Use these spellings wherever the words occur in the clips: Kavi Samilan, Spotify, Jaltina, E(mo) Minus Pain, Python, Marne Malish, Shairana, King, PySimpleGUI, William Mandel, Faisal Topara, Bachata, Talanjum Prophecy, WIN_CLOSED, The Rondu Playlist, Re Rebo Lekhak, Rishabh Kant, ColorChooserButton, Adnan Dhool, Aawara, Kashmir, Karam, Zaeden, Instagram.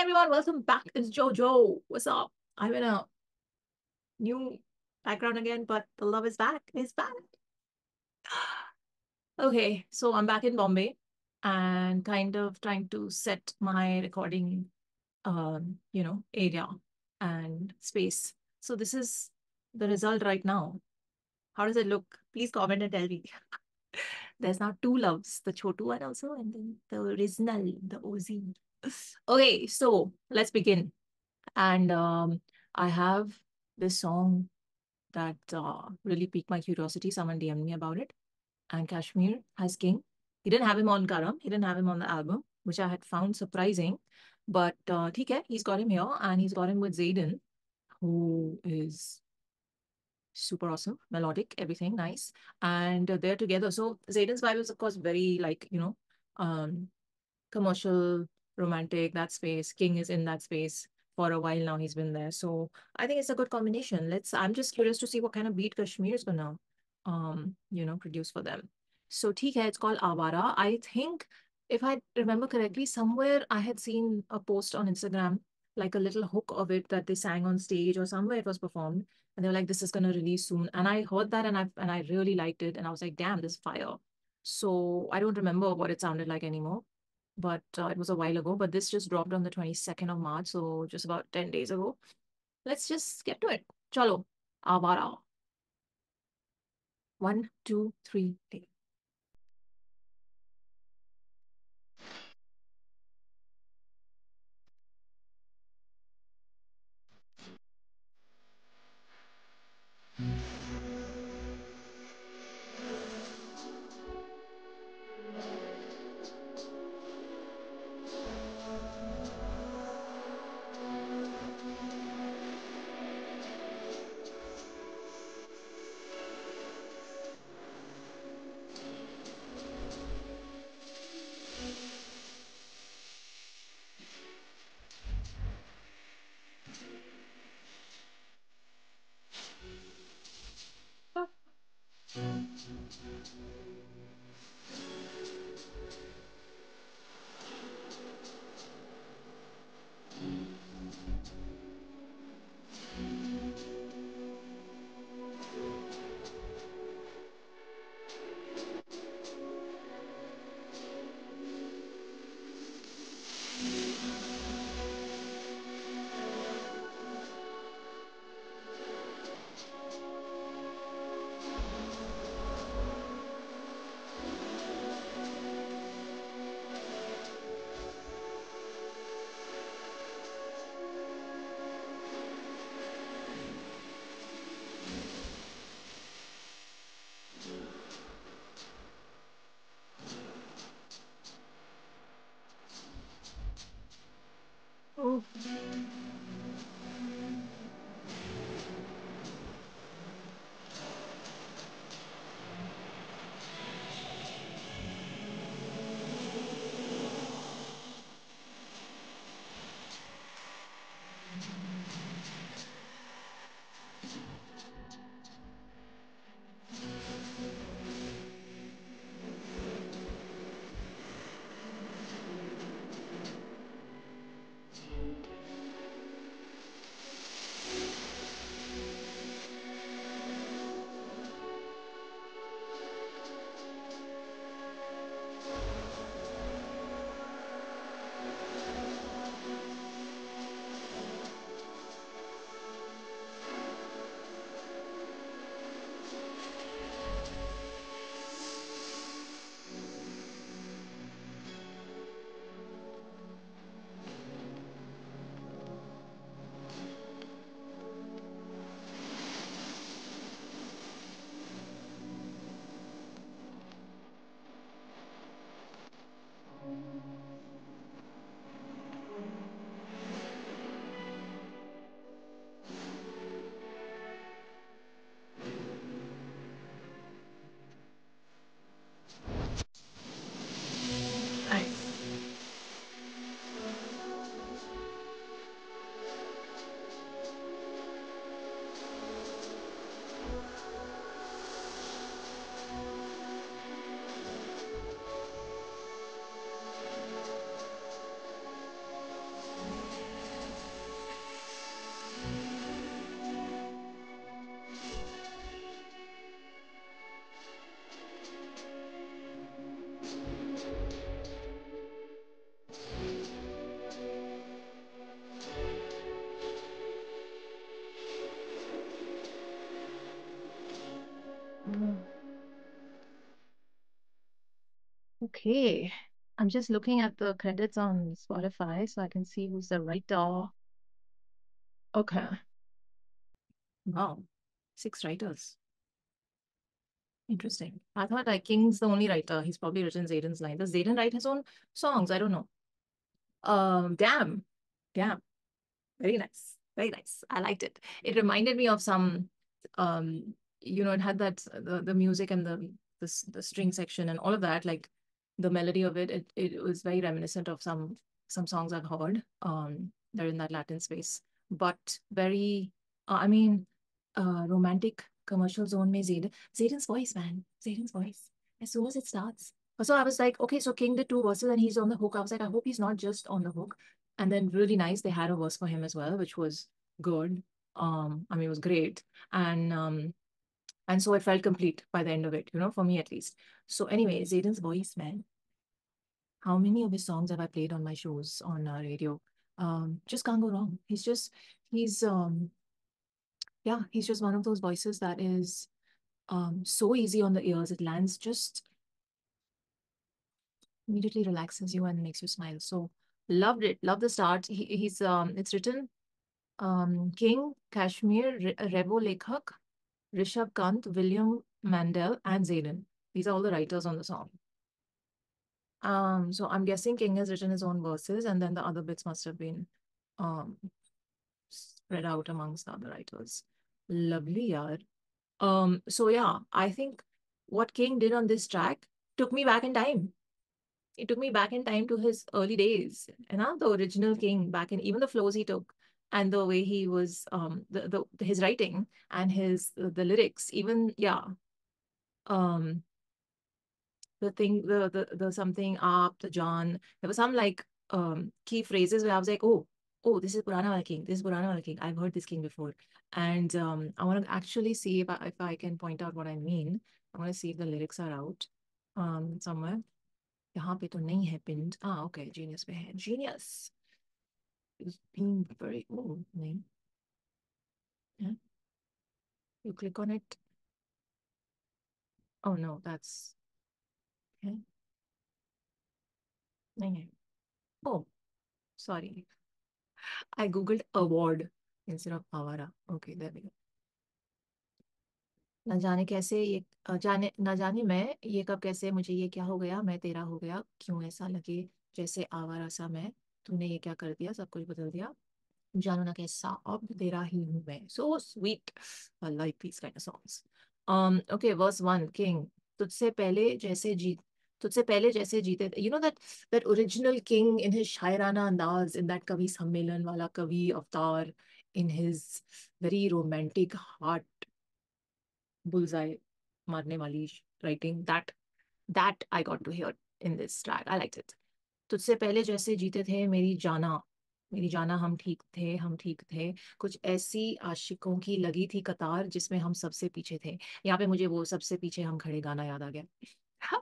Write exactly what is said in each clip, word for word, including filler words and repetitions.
everyone, welcome back. It's Jojo. What's up? I'm in a new background again, but the love is back. It's back. Okay, so I'm back in Bombay and kind of trying to set my recording, um, you know, area and space. So this is the result right now. How does it look? Please comment and tell me. There's now two loves, the Chotu one also, and then the original, the Ozi. Okay, so let's begin. And um, I have this song that uh, really piqued my curiosity. Someone D M'd me about it. And Kashmir has King. He didn't have him on Karam. He didn't have him on the album, which I had found surprising. But uh, he's got him here, and he's got him with Zaeden, who is super awesome, melodic, everything nice. And uh, they're together. So Zaeden's vibe is, of course, very like, you know, um, commercial, romantic, that space. King is in that space for a while now. He's been there. So I think it's a good combination. Let's, I'm just curious to see what kind of beat Kashmir is gonna, um, you know, produce for them. So it's called Aawara. I think, if I remember correctly, somewhere I had seen a post on Instagram, like a little hook of it that they sang on stage or somewhere it was performed. And they were like, this is going to release soon. And I heard that and I and I really liked it. And I was like, damn, this is fire. So I don't remember what it sounded like anymore. But uh, it was a while ago. But this just dropped on the twenty-second of March. So just about ten days ago. Let's just get to it. Chalo. Aawara. One, two, three, take. Okay. I'm just looking at the credits on Spotify so I can see who's the writer. Okay. Wow. Six writers. Interesting. I thought like King's the only writer. He's probably written Zaeden's line. Does Zaeden write his own songs? I don't know. Um, damn. Damn. Very nice. Very nice. I liked it. It reminded me of some, um, you know, it had that, the, the music and the, the, the string section and all of that, like the melody of it, it, it was very reminiscent of some, some songs I've heard. Um, they're in that Latin space, but very, uh, I mean, uh, romantic commercial zone mein Zaeden. Zaeden's voice, man. Zaeden's voice. As soon as it starts. So I was like, okay, so King did two verses and he's on the hook. I was like, I hope he's not just on the hook. And then really nice, they had a verse for him as well, which was good. Um, I mean, it was great. And um, and so it felt complete by the end of it, you know, for me at least. So anyway, Zaeden's voice, man. How many of his songs have I played on my shows, on uh, radio? Um, just can't go wrong. He's just, he's, um, yeah, he's just one of those voices that is um, so easy on the ears. It lands just immediately, relaxes you and makes you smile. So loved it. Love the start. He, he's um, it's written um, King, Kashmir, Re Rebo Lekhak, Rishabh Kant, William Mandel, and Zaeden. These are all the writers on the song. Um, so I'm guessing King has written his own verses, and then the other bits must have been um, spread out amongst the other writers. Lovely, yaar. Um, so yeah, I think what King did on this track took me back in time. It took me back in time to his early days, and I'm the original King back in, even the flows he took and the way he was, um, the, the his writing and his the lyrics, even yeah, um, the thing, the the the something up the John. There were some like um key phrases where I was like, oh, oh, this is Purana Wala King. This is Purana Wala King. I've heard this King before, and um, I want to actually see if I, if I can point out what I mean. I want to see if the lyrics are out um somewhere. यहाँ पे तो नहीं है pinned. Ah, okay, genius पे है. Genius. It's been very old, नहीं. Yeah. You click on it. Oh no, that's okay. नहीं है. Oh, sorry. I googled award instead of Aawara. Okay, there we go. ना जाने कैसे ये जाने ना जाने मैं ये कब कैसे मुझे ये क्या हो गया मैं तेरा हो गया क्यों ऐसा लगे जैसे आवारा सा मैं तूने ये क्या कर दिया सब कुछ बदल दिया जानू ना कैसा अब तेरा ही हूँ मैं so sweet I like these kind of songs um okay verse one King तुझसे पहले जैसे जीत तुझसे पहले जैसे जीते you know that that original King in his Shairana andaz in that Kavi Samilan वाला Kavi avatar in his very romantic heart bullseye Marne Malish writing that that I got to hear in this track. I liked it. तुझसे पहले जैसे जीते थे मेरी जाना मेरी जाना हम ठीक थे हम ठीक थे कुछ ऐसी आशिकों की लगी थी कतार जिसमें हम सबसे पीछे थे. यहाँ पे मुझे वो सबसे पीछे हम खड़े गाना याद आ गया.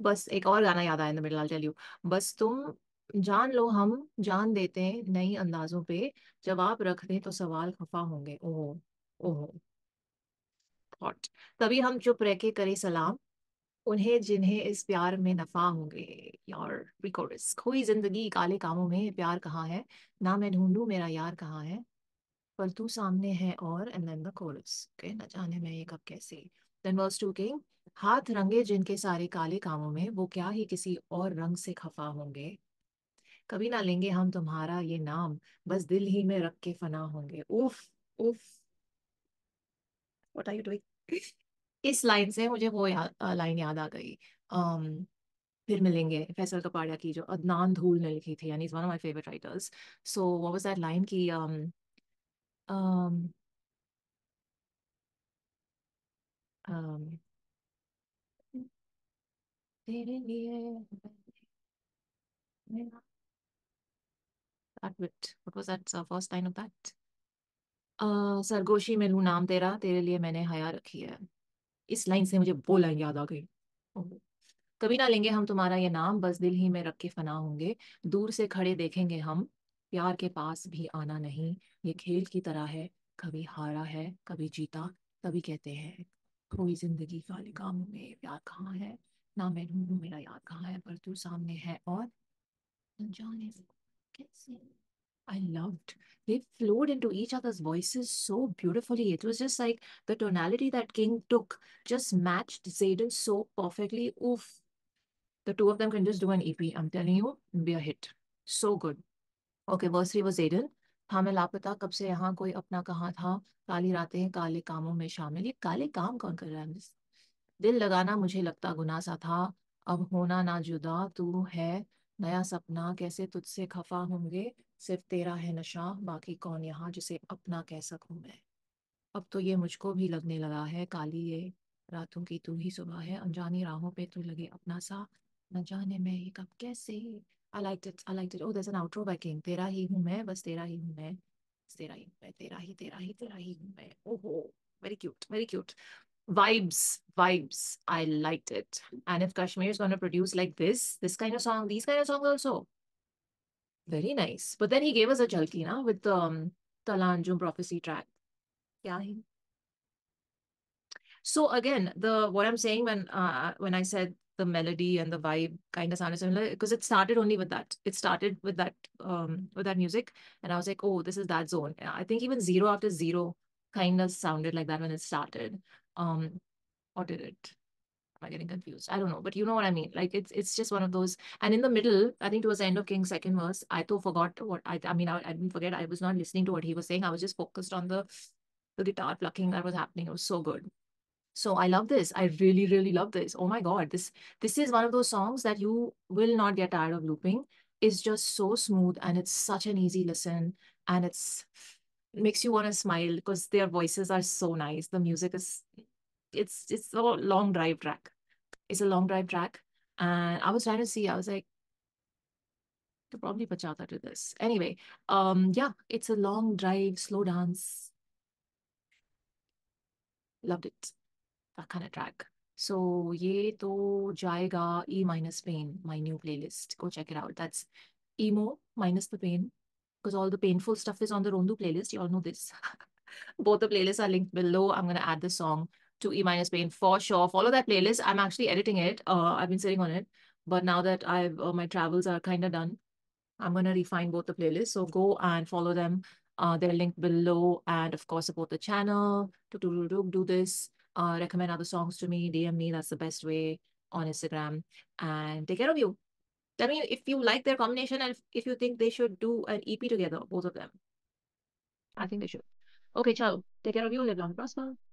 बस एक और गाना याद आया in the middle. I'll tell you. बस तुम जान लो हम जान देते हैं नई अंदाजों पे जवाब रख दें तो सवाल खफा होंगे. ओहो ओहो Hot. तभी हम चुप रह के करें सलाम उन्हें जिन्हें इस प्यार में नफा होंगे. यार रिकॉर्ड्स खोई जिंदगी काले कामों में प्यार कहाँ है ना मैं ढूंढूं मेरा यार कहाँ है पर तू सामने है और एंड देन द कोरस के ना जाने मैं ये कब कैसे देन वर्स टू किंग हाथ रंगे जिनके सारे काले कामों में वो क्या ही किसी और रंग से खफा होंगे कभी ना लेंगे हम तुम्हारा ये नाम बस दिल ही में रख के फना होंगे. उफ उफ व्हाट आर यू डूइंग. इस लाइन से मुझे वो या, लाइन याद आ गई. um, फिर मिलेंगे फैसल टोपारा की जो अदनान धूल ने लिखी थी and he's one of my favorite writers. So what was that line की um, um, um, तेरे लिए that bit. What was that uh, first line of that? Uh, सरगोशी में लू नाम तेरा तेरे लिए मैंने हया रखी है. इस लाइन से मुझे वो लाइन याद आ गई. कभी ना लेंगे हम तुम्हारा ये नाम बस दिल ही में रख के फना होंगे दूर से खड़े देखेंगे हम प्यार के पास भी आना नहीं ये खेल की तरह है कभी हारा है कभी जीता तभी कहते हैं कोई जिंदगी काले कामों में प्यार कहाँ है ना मैं ढूंढूं मेरा यार कहाँ है, पर तू सामने है और अनजाने कैसे. I loved. They flowed into each other's voices so beautifully. It was just like the tonality that King took just matched Zaeden so perfectly. Oof. The two of them can just do an E P. I'm telling you, it'll be a hit. So good. Okay, verse three was Zaeden. हाँ मैं लापता कब से यहाँ कोई अपना कहाँ था काली रातें काले कामों में शामिल. ये काले काम कौन कर रहा है? दिल लगाना मुझे लगता गुनाह सा था अब होना ना जुदा तू है नया सपना कैसे तुझसे खफा होंगे सिर्फ तेरा है नशा बाकी कौन यहाँ जिसे अपना कह सकूं मैं. अब तो ये मुझको भी लगने लगा है काली ये रातों की तू ही सुबह है अनजानी राहों पे तू लगे अपना सा न जाने मैं ये कब कैसे. I liked it, I liked it. Oh, there's an outro by King. तेरा ही हूँ मैं बस तेरा ही हूँ मैं तेरा ही हूँ मैं तेरा ही तेरा ही तेरा ही हूँ मैं. ओहो, very cute, very cute. Vibes, vibes. I liked it. And if Kashmir is going to produce like this, this kind of song, these kind of songs also, very nice. But then he gave us a Jaltina with the um, Talanjum Prophecy track. Yeah. So again, the what I'm saying when uh, when I said the melody and the vibe kind of sounded similar because it started only with that. It started with that um with that music, and I was like, oh, this is that zone. I think even Zero After Zero kind of sounded like that when it started. Um, or did it? Am I getting confused? I don't know, but you know what I mean. Like it's it's just one of those. And in the middle, I think towards the end of King's second verse, I too forgot what I. I mean, I, I didn't forget. I was not listening to what he was saying. I was just focused on the the guitar plucking that was happening. It was so good. So I love this. I really, really love this. Oh my God, this this is one of those songs that you will not get tired of looping. It's just so smooth and it's such an easy listen and it's. It makes you want to smile because their voices are so nice. The music is, it's it's a long drive track. It's a long drive track. And I was trying to see, I was like, to probably bachata to this. Anyway, um, yeah, it's a long drive, slow dance. Loved it. That kind of track. So, ye to jayega E minus pain, my new playlist. Go check it out. That's emo minus the pain. Because all the painful stuff is on the Rondu playlist. You all know this. Both the playlists are linked below. I'm going to add the song to E Minus Pain for sure. Follow that playlist. I'm actually editing it. Uh, I've been sitting on it. But now that I've uh, my travels are kind of done, I'm going to refine both the playlists. So go and follow them. Uh, they're linked below. And of course, support the channel. Do this. Uh, recommend other songs to me. D M me. That's the best way on Instagram. And take care of you. Tell me if you like their combination and if, if you think they should do an E P together, both of them. I think they should. Okay, ciao. Take care of you. Live long and prosper.